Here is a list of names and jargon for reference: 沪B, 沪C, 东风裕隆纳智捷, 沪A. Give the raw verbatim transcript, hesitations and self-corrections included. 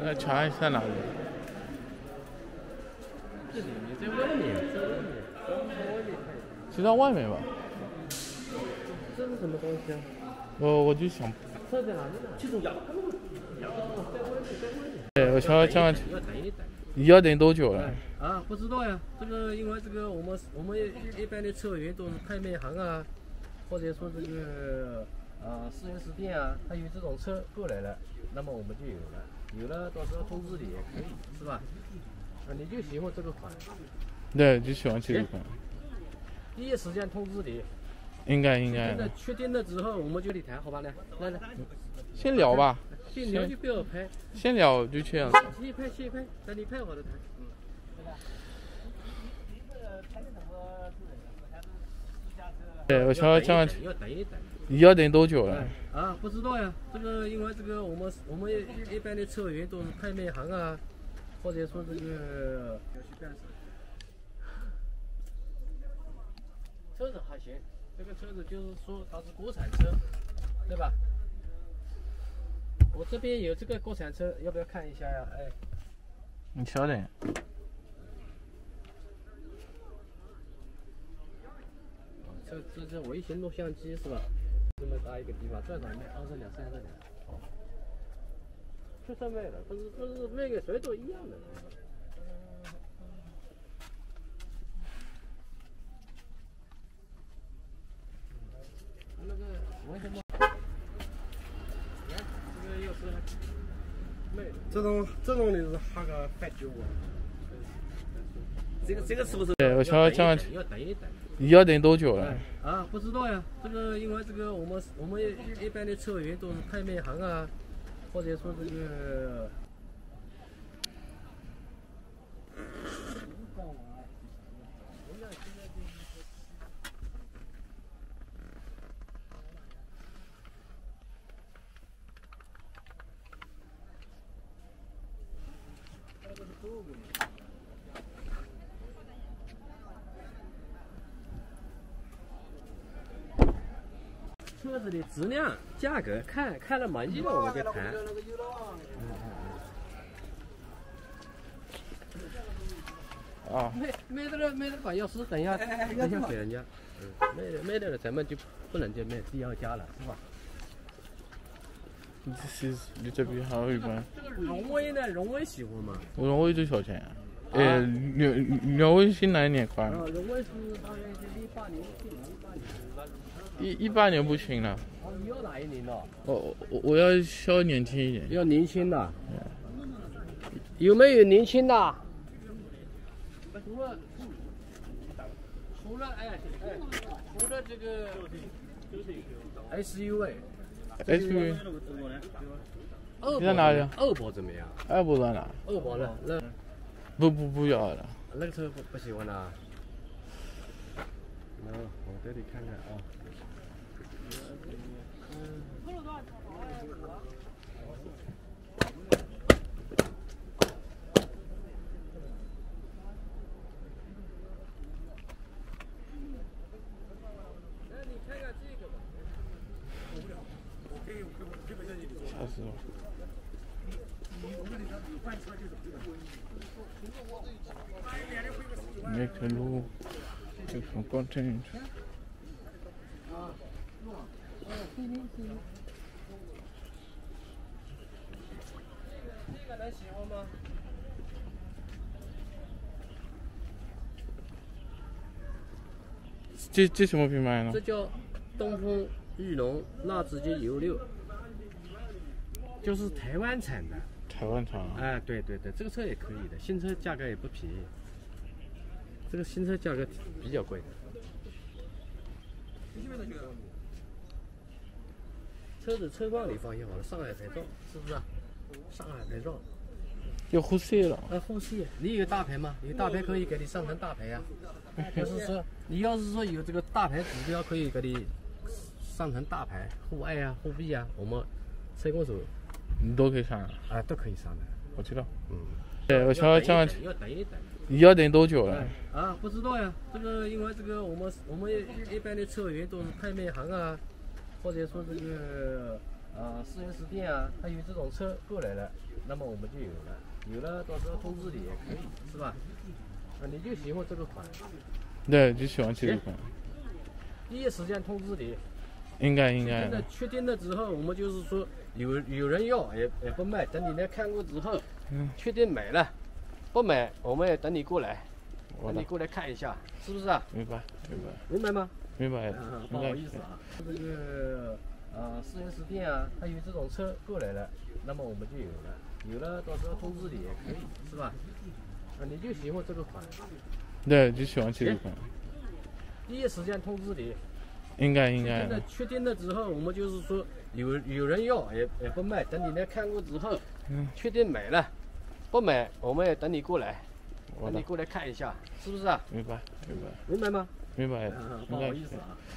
那茶在哪里？这里面，在外面，在外面，就在外面吧。这是什么东西啊？我我就想。这在哪里呢？这种羊羊在外面，在外面。哎，我想想，你要等多久了？啊，不知道呀。这个因为这个我们我们一般的车源都是拍卖行啊，或者说这个。 啊，四 S 店啊，他有这种车过来了，那么我们就有了，有了到时候通知你也可以，是吧？啊，你就喜欢这个款，对，就喜欢这个款，第一时间通知你，应该应该。那确定了之后，我们就得谈，好吧？来来来，先聊吧，先聊就不要拍，先聊就这样子。先拍先拍，等你拍好再谈。嗯。对，我想想。要等一等。 你要等多久了？啊，不知道呀。这个因为这个我们我们一般的车源都是拍卖行啊，或者说这个车子还行，这个车子就是说它是国产车，对吧？我这边有这个国产车，要不要看一下呀？哎，你稍等。 这这微型录像机是吧？这么大一个地方，最少卖二十两、三十两，就算卖了，但是但是卖给谁都一样的。那个为什么？这个要是卖这种这种的是哈个八九五。这个这个是不是？对，我想想。要等一等。 你要等多久了？啊，不知道呀。这个因为这个我们我们一般的车源都是拍卖行啊，或者说这个。车子的质量、价格看看了满意了，我们再谈。啊，卖卖掉了，卖掉把钥匙等一下，等一下给人家。嗯，卖掉卖掉了，咱们就不能再卖第二家了，是吧？你这你这边还有一般。这个荣威呢？荣威喜欢吗？我荣威最少钱。哎，荣荣威新来一年款。啊，荣威是大概是一八年、一九年、一八年。 一一八年不行了。哦，你要哪一年的？我我我要稍年轻一点。要年轻的。有没有年轻的？除了除了哎哎，除了这个 S U V。S U V。二宝哪里？二宝怎么样？二宝在哪？二宝呢？那不不不要了。那个车不不喜欢了。那我带你看看啊。 吓死我！没开路，就从光镇。 这个能喜欢吗？这这什么品牌呢？这叫东风裕隆纳智捷E U 六，就是台湾产的。台湾产啊？哎，对对对，这个车也可以的，新车价格也不便宜。这个新车价格比较贵的。 车子车况你放心好了，上海牌照是不是？上海牌照，要沪 C 了。啊，沪 C， 你有大牌吗？有大牌可以给你上成大牌呀、啊。就是说，你要是说有这个大牌指标，可以给你上成大牌，沪 A 啊、沪 B 啊，我们车公所你都可以上啊。啊，都可以上的。我知道。嗯。对，我想想。要等一等。 你要等多久了？啊，不知道呀。这个因为这个我们我们一般的车源都是拍卖行啊，或者说这个啊四 S 店啊，它有这种车过来了，那么我们就有了，有了到时候通知你也可以，是吧？啊，你就喜欢这个款，对，就喜欢这个款，第一时间通知你。 应该应该。那确定了之后，我们就是说有有人要也也不卖，等你来看过之后，嗯，确定买了，不买我们也等你过来，等你过来看一下，是不是啊？明白明白。明白吗？明白。嗯，不好意思啊，这个呃四 S 店啊，它有这种车过来了，那么我们就有了，有了到时候通知你也可以，是吧？啊，你就喜欢这个款，对，就喜欢这个款，第一时间通知你。 应该应该。那确定了之后，我们就是说有有人要也也不卖，等你来看过之后，嗯，确定买了，不买我们也等你过来，等你过来看一下，是不是啊？明白明白。明白吗？明白。嗯，不好意思啊。